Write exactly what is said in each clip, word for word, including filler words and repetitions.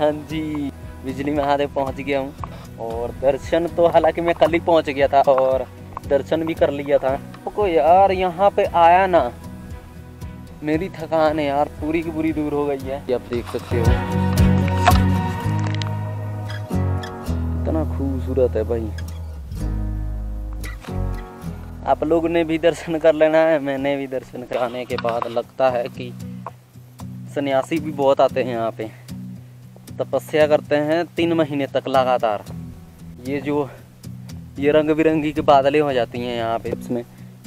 हाँ जी, बिजली महादेव पहुंच गया हूँ। और दर्शन तो हालांकि मैं कल ही पहुँच गया था और दर्शन भी कर लिया था। तो यार यहाँ पे आया ना, मेरी थकान है यार पूरी की पूरी दूर हो गई है। आप देख सकते हो इतना खूबसूरत है भाई। आप लोग ने भी दर्शन कर लेना है। मैंने भी दर्शन कराने के बाद लगता है कि सन्यासी भी बहुत आते हैं यहाँ पे, तपस्या करते हैं तीन महीने तक लगातार। ये जो ये रंग बिरंगी की बादलें हो जाती हैं यहाँ पे, इसमें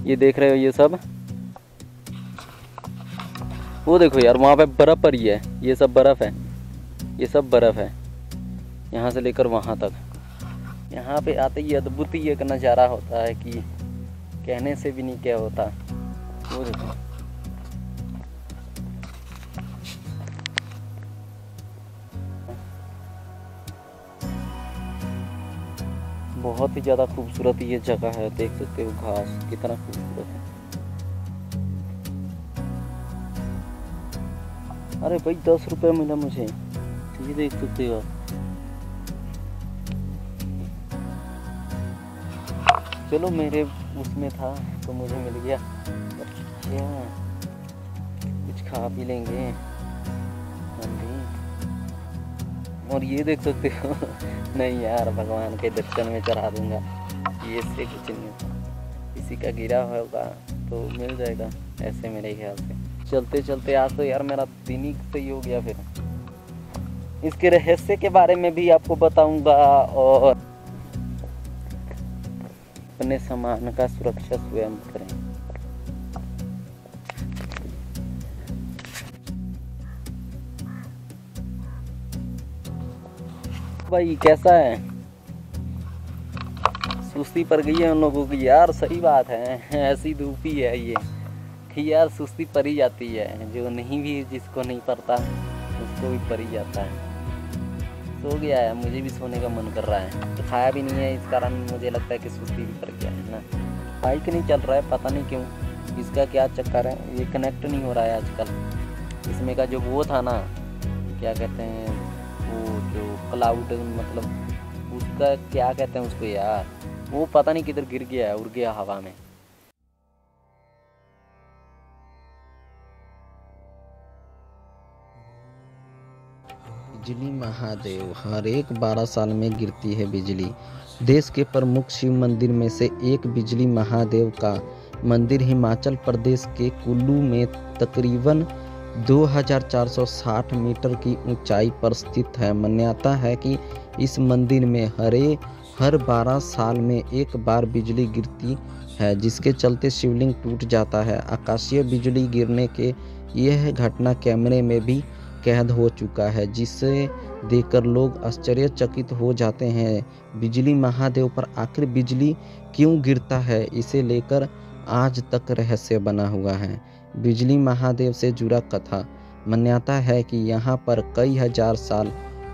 ये देख रहे हो ये सब। वो देखो यार वहाँ पे बर्फ़ पड़ी है, ये सब बर्फ़ है, ये सब बर्फ़ है यहाँ से लेकर वहाँ तक। यहाँ पे आते ही अद्भुत ही एक नज़ारा होता है कि कहने से भी नहीं क्या होता। वो देखो बहुत ही ज़्यादा खूबसूरत ये जगह है, देख सकते हो घास कितना खूबसूरत है। अरे भाई दस रुपये मिला मुझे, ये देख सकते हो। चलो मेरे उसमें था तो मुझे मिल गया, कुछ खा भी लेंगे। और ये देख सकते हो नहीं यार भगवान के दर्शन में चढ़ा दूंगा, ये से कुछ नहीं होता, किसी का गिरा होगा तो मिल जाएगा ऐसे मेरे ख्याल से। चलते चलते आज तो यार मेरा दिन ही सही हो गया। फिर इसके रहस्य के बारे में भी आपको बताऊंगा और अपने सामान का सुरक्षा स्वयं करें। भाई कैसा है, सुस्ती पर गई है उन लोगों की। यार सही बात है, ऐसी धूप ही है ये कि यार सुस्ती पर ही जाती है। जो नहीं भी, जिसको नहीं पड़ता उसको भी पर ही जाता है। सो गया है, मुझे भी सोने का मन कर रहा है। तो खाया भी नहीं है, इस कारण मुझे लगता है कि सुस्ती भी पर गया है ना। बाइक नहीं चल रहा है, पता नहीं क्यों, इसका क्या चक्कर है, ये कनेक्ट नहीं हो रहा है आजकल। इसमें का जो वो था ना, क्या कहते हैं वो जो क्लाउड, मतलब उसका क्या कहते हैं उसको यार, वो पता नहीं किधर गिर गया है, उड़ गया हवा में। बिजली महादेव, हर एक बारह साल में गिरती है बिजली। देश के प्रमुख शिव मंदिर में से एक बिजली महादेव का मंदिर हिमाचल प्रदेश के कुल्लू में तकरीबन दो हज़ार चार सौ साठ मीटर की ऊंचाई पर स्थित है। मान्यता है कि इस मंदिर में हरे हर बारह साल में एक बार बिजली गिरती है, जिसके चलते शिवलिंग टूट जाता है। आकाशीय बिजली गिरने के यह घटना कैमरे में भी कैद हो चुका है, जिसे देखकर लोग आश्चर्यचकित हो जाते हैं। बिजली महादेव पर आखिर बिजली क्यों गिरता है, इसे लेकर आज तक रहस्य बना हुआ है। बिजली महादेव से जुड़ा कथा, मान्यता है कि यहाँ पर कई हजार साल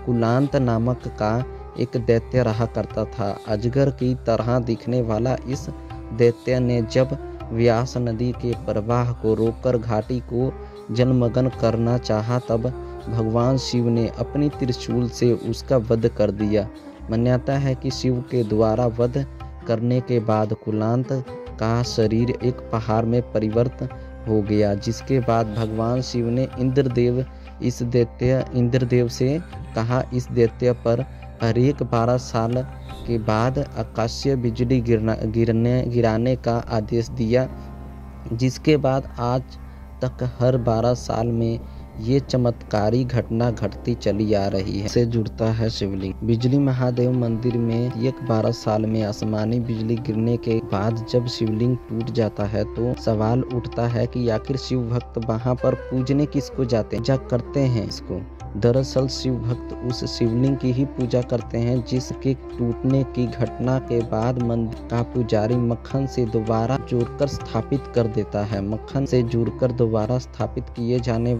कुलांत नामक का एक दैत्य रहा करता था। अजगर की तरह दिखने वाला इस दैत्य ने जब व्यास नदी के प्रवाह को रोककर घाटी को जलमग्न करना चाहा, तब भगवान शिव ने अपनी त्रिशूल से उसका वध कर दिया। मान्यता है कि शिव के द्वारा वध करने के बाद कुलांत का शरीर एक पहाड़ में परिवर्तित हो गया, जिसके बाद भगवान शिव ने इंद्रदेव इस दैत्य इंद्रदेव से कहा, इस दैत्य पर हरेक बारह साल के बाद आकाशीय बिजली गिरना गिरने गिराने का आदेश दिया, जिसके बाद आज तक हर बारह साल में ये चमत्कारी घटना घटती चली आ रही है। से जुड़ता है शिवलिंग। बिजली महादेव मंदिर में एक बारह साल में आसमानी बिजली गिरने के बाद जब शिवलिंग टूट जाता है तो सवाल उठता है कि आखिर शिव भक्त वहां पर पूजने किसको जाते जा करते हैं। इसको दरअसल शिव भक्त उस शिवलिंग की ही पूजा करते हैं जिसके टूटने की घटना के बाद मंदिर का पुजारी मक्खन से दोबारा जोड़कर स्थापित कर देता है। मक्खन से जोड़कर दोबारा स्थापित किए जाने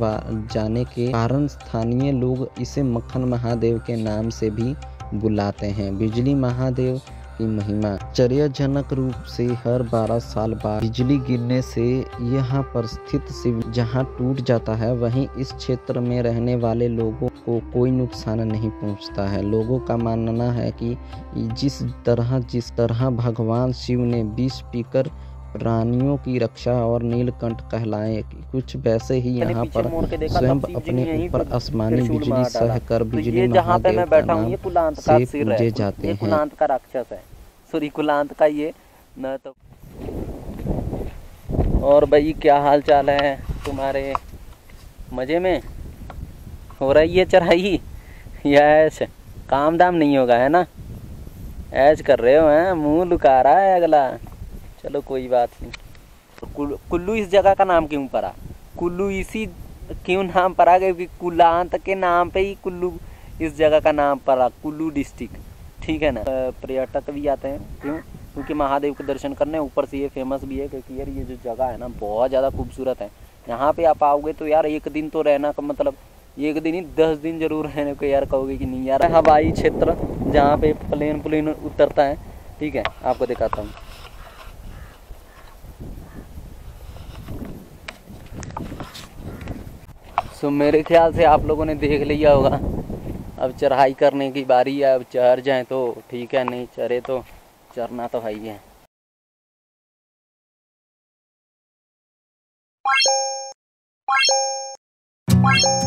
जाने के कारण स्थानीय लोग इसे मक्खन महादेव के नाम से भी बुलाते हैं। बिजली महादेव की महिमा। आश्चर्यजनक रूप से हर बारह साल बाद बिजली गिरने से यहाँ पर स्थित शिव जहाँ टूट जाता है, वहीं इस क्षेत्र में रहने वाले लोगों को कोई नुकसान नहीं पहुँचता है। लोगों का मानना है कि जिस तरह जिस तरह भगवान शिव ने बीस पीकर प्राणियों की रक्षा और नीलकंठ कहलाए, कुछ वैसे ही यहाँ पर स्वयं अपने ऊपर आसमानी बिजली सहकर बिजली महादेव का नाम से पूजे जाते हैं। कुलांत का राक्षस है, सॉरी कुलांत का ये न तो। और भाई क्या हाल चाल है तुम्हारे, मजे में हो रही है चढ़ाई? यस, काम दाम नहीं होगा है ना, ऐश कर रहे हो हैं, मुँह लुका रहा है अगला, चलो कोई बात नहीं। कुल्लू इस जगह का नाम क्यों पड़ा? कुल्लू इसी क्यों नाम पड़ा? क्योंकि कुलांत के नाम पे ही कुल्लू इस जगह का नाम पड़ा, कुल्लू डिस्ट्रिक्ट, ठीक है ना। पर्यटक भी आते हैं क्यों? क्योंकि महादेव के दर्शन करने, ऊपर से ये फेमस भी है क्योंकि यार ये जो जगह है ना बहुत ज़्यादा खूबसूरत है। यहाँ पे आप आओगे तो यार एक दिन तो रहना का मतलब एक दिन ही दस दिन जरूर रहने को यार कहोगे कि नहीं यार। हवाई क्षेत्र जहाँ पे प्लेन प्लेन उतरता है, ठीक है आपको दिखाता हूँ। सो so, मेरे ख्याल से आप लोगों ने देख लिया होगा। अब चढ़ाई करने की बारी है, अब चढ़ जाएं तो ठीक है, नहीं चढ़े तो चढ़ना तो है ही है।